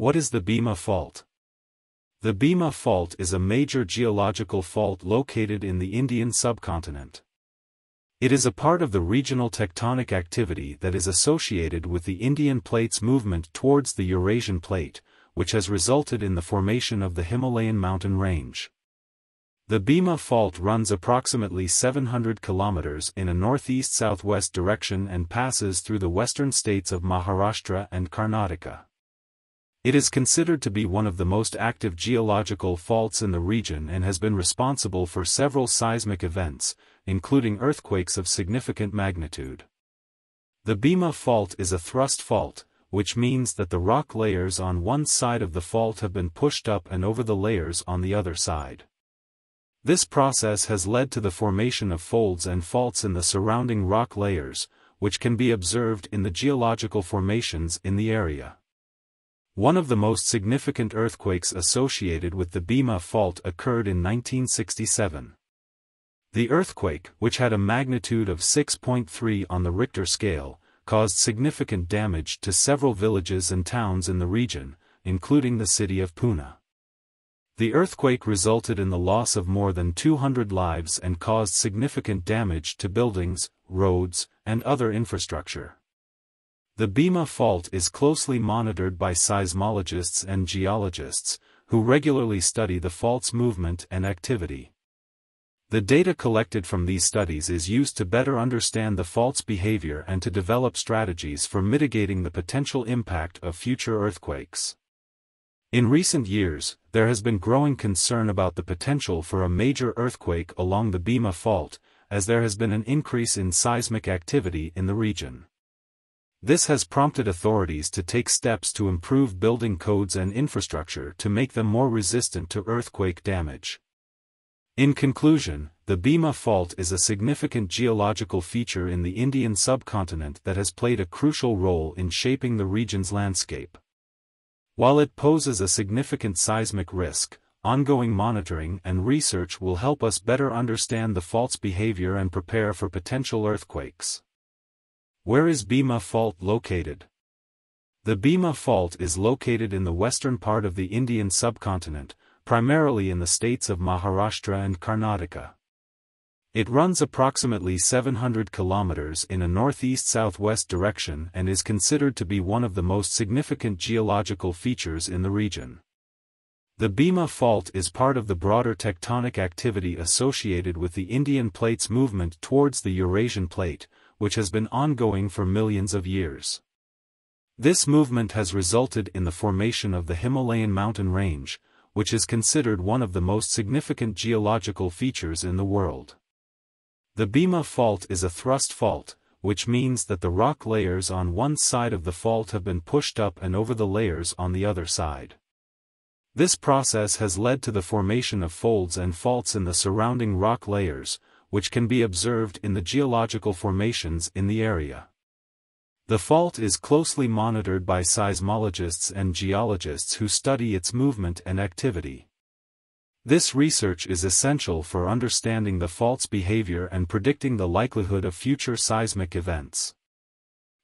What is the Bhima Fault? The Bhima Fault is a major geological fault located in the Indian subcontinent. It is a part of the regional tectonic activity that is associated with the Indian plate's movement towards the Eurasian plate, which has resulted in the formation of the Himalayan mountain range. The Bhima Fault runs approximately 700 kilometers in a northeast-southwest direction and passes through the western states of Maharashtra and Karnataka. It is considered to be one of the most active geological faults in the region and has been responsible for several seismic events, including earthquakes of significant magnitude. The Bhima Fault is a thrust fault, which means that the rock layers on one side of the fault have been pushed up and over the layers on the other side. This process has led to the formation of folds and faults in the surrounding rock layers, which can be observed in the geological formations in the area. One of the most significant earthquakes associated with the Bhima Fault occurred in 1967. The earthquake, which had a magnitude of 6.3 on the Richter scale, caused significant damage to several villages and towns in the region, including the city of Pune. The earthquake resulted in the loss of more than 200 lives and caused significant damage to buildings, roads, and other infrastructure. The Bhima Fault is closely monitored by seismologists and geologists, who regularly study the fault's movement and activity. The data collected from these studies is used to better understand the fault's behavior and to develop strategies for mitigating the potential impact of future earthquakes. In recent years, there has been growing concern about the potential for a major earthquake along the Bhima Fault, as there has been an increase in seismic activity in the region. This has prompted authorities to take steps to improve building codes and infrastructure to make them more resistant to earthquake damage. In conclusion, the Bhima Fault is a significant geological feature in the Indian subcontinent that has played a crucial role in shaping the region's landscape. While it poses a significant seismic risk, ongoing monitoring and research will help us better understand the fault's behavior and prepare for potential earthquakes. Where is Bhima Fault located? The Bhima Fault is located in the western part of the Indian subcontinent, primarily in the states of Maharashtra and Karnataka. It runs approximately 700 kilometers in a northeast-southwest direction and is considered to be one of the most significant geological features in the region. The Bhima Fault is part of the broader tectonic activity associated with the Indian plate's movement towards the Eurasian plate, which has been ongoing for millions of years. This movement has resulted in the formation of the Himalayan mountain range, which is considered one of the most significant geological features in the world. The Bhima Fault is a thrust fault, which means that the rock layers on one side of the fault have been pushed up and over the layers on the other side. This process has led to the formation of folds and faults in the surrounding rock layers, which can be observed in the geological formations in the area. The fault is closely monitored by seismologists and geologists who study its movement and activity. This research is essential for understanding the fault's behavior and predicting the likelihood of future seismic events.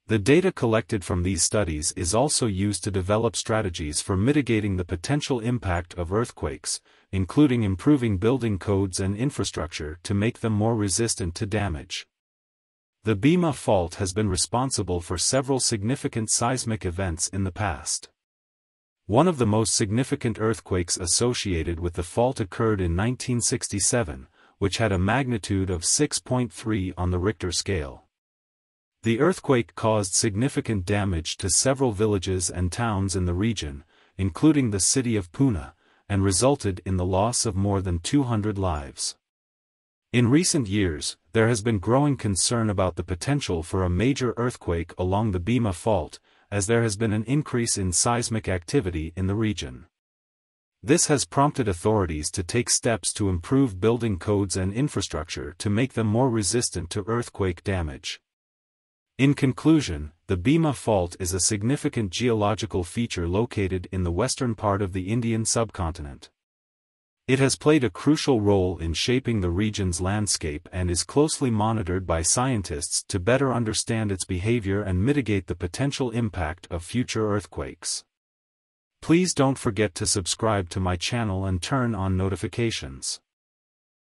The data collected from these studies is also used to develop strategies for mitigating the potential impact of earthquakes, including improving building codes and infrastructure to make them more resistant to damage. The Bhima Fault has been responsible for several significant seismic events in the past. One of the most significant earthquakes associated with the fault occurred in 1967, which had a magnitude of 6.3 on the Richter scale. The earthquake caused significant damage to several villages and towns in the region, including the city of Pune, and resulted in the loss of more than 200 lives. In recent years, there has been growing concern about the potential for a major earthquake along the Bhima Fault, as there has been an increase in seismic activity in the region. This has prompted authorities to take steps to improve building codes and infrastructure to make them more resistant to earthquake damage. In conclusion, the Bhima Fault is a significant geological feature located in the western part of the Indian subcontinent. It has played a crucial role in shaping the region's landscape and is closely monitored by scientists to better understand its behavior and mitigate the potential impact of future earthquakes. Please don't forget to subscribe to my channel and turn on notifications.